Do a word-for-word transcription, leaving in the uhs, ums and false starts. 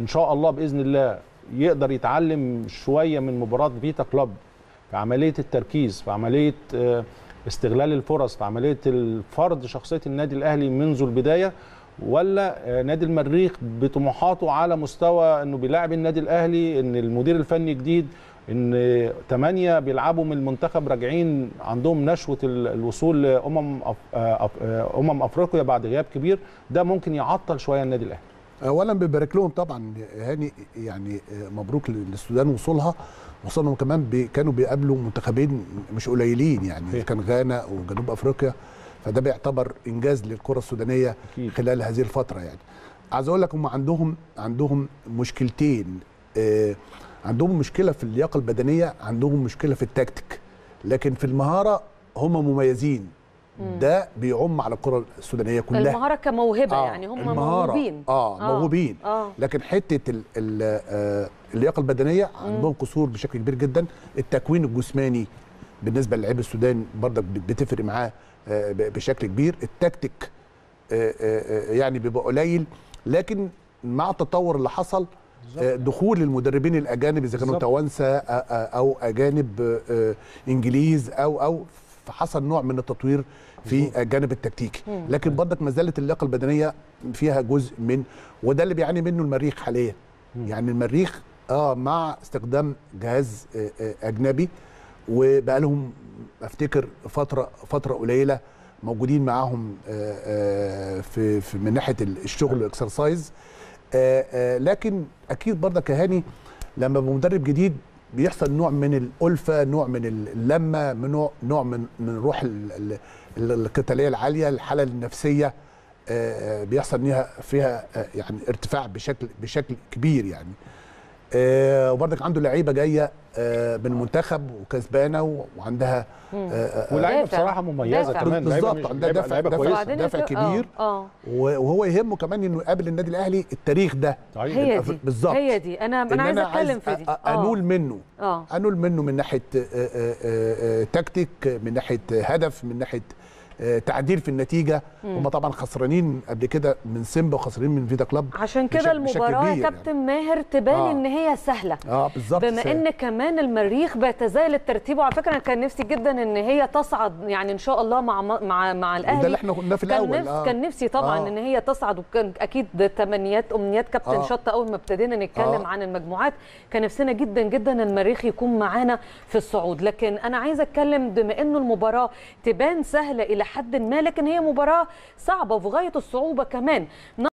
ان شاء الله باذن الله يقدر يتعلم شويه من مباراه فيتا كلوب في عمليه التركيز، في عمليه استغلال الفرص، في عمليه الفرض شخصيه النادي الاهلي منذ البدايه. ولا نادي المريخ بطموحاته على مستوى انه بيلاعب النادي الاهلي، ان المدير الفني جديد، ان ثمانيه بيلعبوا من المنتخب راجعين عندهم نشوه الوصول لامم امم افريقيا بعد غياب كبير، ده ممكن يعطل شويه النادي الاهلي. اولا ببارك لهم طبعا هاني، يعني مبروك للسودان وصولها، وصلهم كمان بي كانوا بيقابلوا منتخبين مش قليلين، يعني كان غانا وجنوب افريقيا، فده بيعتبر انجاز للكره السودانيه خلال هذه الفتره. يعني عايز اقول لك هم عندهم عندهم مشكلتين، آه عندهم مشكله في اللياقه البدنيه، عندهم مشكله في التكتيك، لكن في المهاره هم مميزين. ده بيعم على الكره السودانيه كلها، المهاره كموهبه. آه يعني هم موهوبين. اه, آه موهوبين آه لكن حته ال ال اللياقه البدنيه عندهم قصور بشكل كبير جدا. التكوين الجسماني بالنسبه للاعب السوداني برضك بتفرق معاه بشكل كبير. التكتيك يعني بيبقى قليل، لكن مع التطور اللي حصل دخول المدربين الاجانب اذا كانوا توانسه او اجانب انجليز او او فحصل نوع من التطوير في الجانب التكتيكي، لكن برضك ما زالت اللياقه البدنيه فيها جزء من، وده اللي بيعاني منه المريخ حاليا. يعني المريخ اه مع استخدام جهاز اجنبي، وبقى لهم افتكر فتره فتره قليله موجودين معاهم في من ناحيه الشغل والاكسرسايز، لكن اكيد برضك يا هاني لما بمدرب جديد بيحصل نوع من الالفه، نوع من اللمه، نوع نوع من من الروح القتاليه العاليه، الحاله النفسيه بيحصل فيها فيها يعني ارتفاع بشكل بشكل كبير يعني. آه وبرضك عنده لعيبه جايه آه من المنتخب وكسبانه وعندها آه ولاعيبه بصراحه مميزه كمان، بالظبط عندها دفع دفع, دفع كبير. أوه. وهو يهمه كمان انه يقابل النادي الاهلي التاريخ ده. هي دي بالظبط، هي دي انا انا عايز اتكلم في دي. انول منه أوه. انول منه من ناحيه آآ آآ تكتيك، من ناحيه هدف، من ناحيه تعديل في النتيجه. هم طبعا خسرانين قبل كده من سيمبا وخسرانين من فيتا كلوب، عشان كده المباراه يا كابتن يعني. ماهر تبان آه. ان هي سهله اه بالظبط، بما سهل. ان كمان المريخ بيتزايل الترتيب، وعلى فكره انا كان نفسي جدا ان هي تصعد يعني ان شاء الله مع مع مع الاهلي، ده اللي احنا قلناه في الاول. كان, آه. كان نفسي طبعا آه. ان هي تصعد، وكان اكيد تمنيات امنيات كابتن آه. شطه اول ما ابتدينا نتكلم آه. عن المجموعات، كان نفسنا جدا جدا المريخ يكون معانا في الصعود. لكن انا عايزه اتكلم بما انه المباراه تبان سهله الى حد ما، لكن هي مباراة صعبة وفي غاية الصعوبة كمان.